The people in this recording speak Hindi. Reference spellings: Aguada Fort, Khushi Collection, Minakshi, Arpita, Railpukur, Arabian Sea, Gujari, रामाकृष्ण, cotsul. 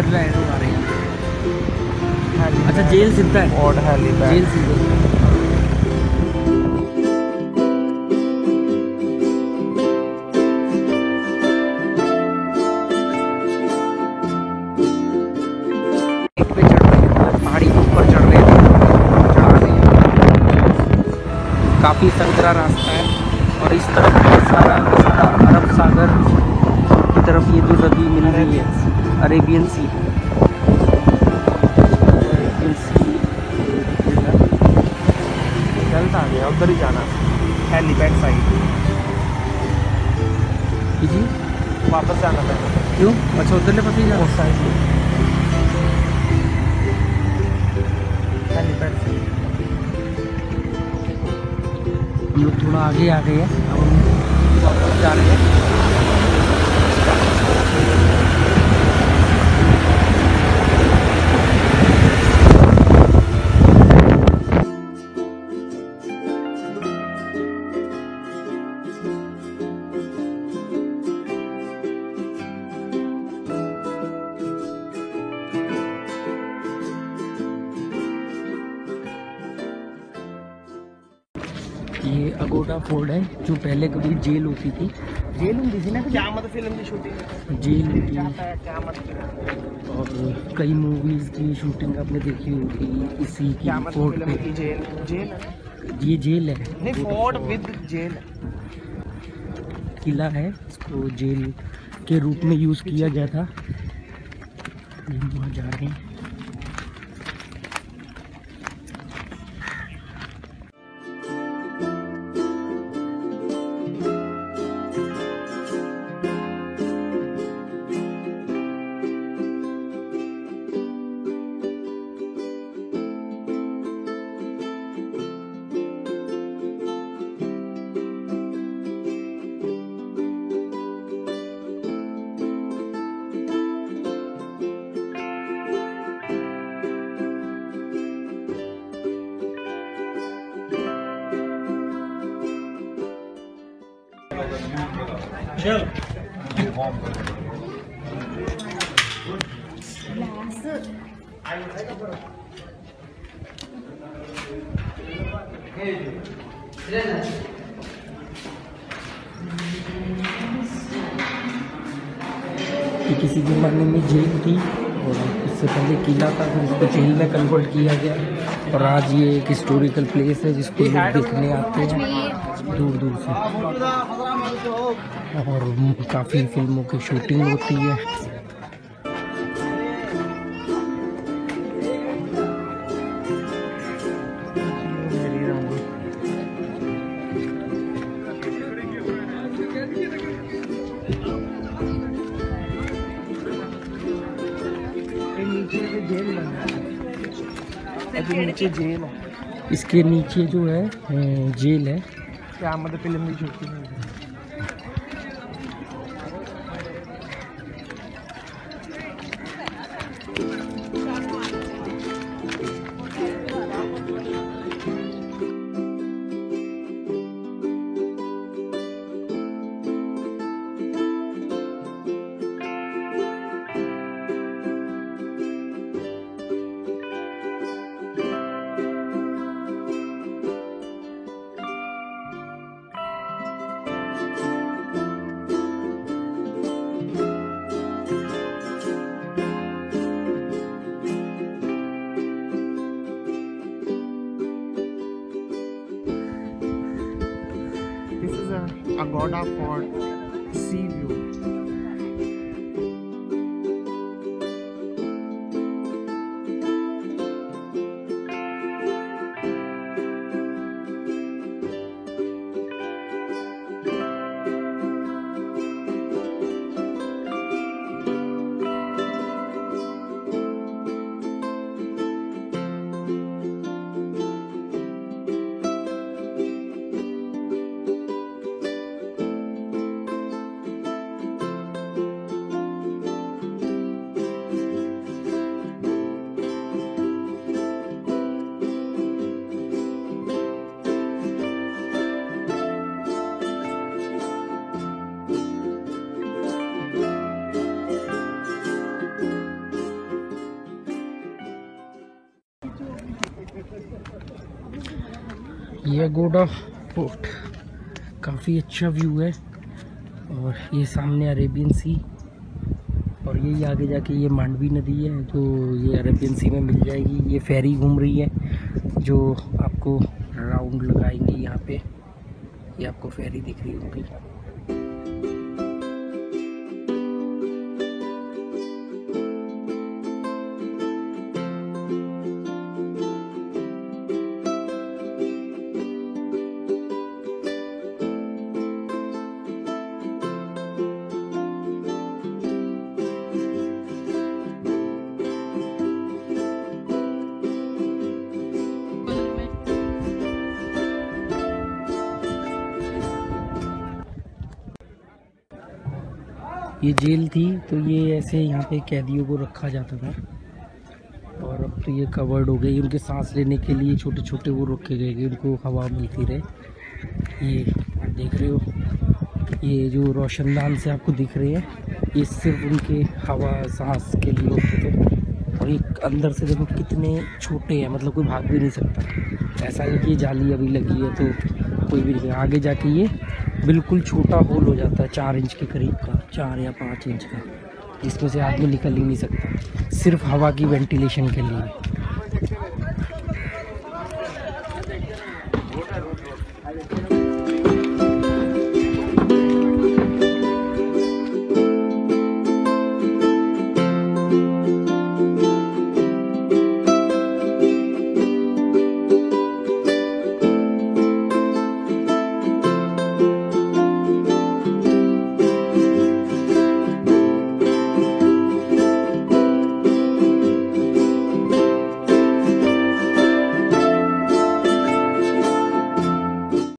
अच्छा जेल सिलता है और जेल सिलता है। काफ़ी संकरा रास्ता है और इस तरफ सारा अरब सागर की तरफ ये जो नदी मिल रही है अरेबियन सी है। अरेबियन सी चलता गया उधर ही जाना हेलीपैड साइड जी वापस जाना था क्यों अच्छा उधर ले पता ही साइड हेलीपैड साइड। हम लोग थोड़ा आगे आ गए हैं अब हम वापस जा रहे ये अगोडा फोर्ट है जो पहले कभी जेल होती थी। जेल होती थी ना क़यामत फिल्म की शूटिंग जेल होती है और कई मूवीज़ की शूटिंग आपने देखी होगी इसी की फोर्ट पे। ये जेल है नहीं फोर्ट विद जेल किला है इसको जेल के रूप में यूज़ किया गया था। वहाँ जा रहे हैं चल। किसी ज़माने में जेल थी और इससे पहले किला था फिर इसको जेल में कन्वर्ट किया गया और आज ये एक हिस्टोरिकल प्लेस है जिसको लोग देखने आते हैं दूर दूर से और काफ़ी फिल्मों की शूटिंग होती है। नीचे जेल है इसके नीचे जो है जेल है क्या मतलब फिल्म में छुट्टी नहीं है। Aguada Fort sea view ये अगोडा फोर्ट, काफ़ी अच्छा व्यू है। और ये सामने अरेबियन सी, और ये आगे जाके ये मांडवी नदी है जो ये अरेबियन सी में मिल जाएगी। ये फेरी घूम रही है जो आपको राउंड लगाएंगी यहाँ पे, ये आपको फेरी दिख रही होगी। ये जेल थी तो ये ऐसे यहाँ पे कैदियों को रखा जाता था, और अब तो ये कवर्ड हो गई। उनके सांस लेने के लिए छोटे छोटे वो रखे गए कि उनको हवा मिलती रहे। ये देख रहे हो, ये जो रोशनदान से आपको दिख रही है, ये सिर्फ उनके हवा सांस के लिए होते थे। और ये अंदर से देखो कितने छोटे हैं, मतलब कोई भाग भी नहीं सकता। ऐसा है कि ये जाली अभी लगी है तो कोई भी नहीं। आगे जाके ये बिल्कुल छोटा होल हो जाता है, 4 इंच के करीब का, 4 या 5 इंच का, जिसमें से आदमी निकल ही नहीं सकता, सिर्फ हवा की वेंटिलेशन के लिए।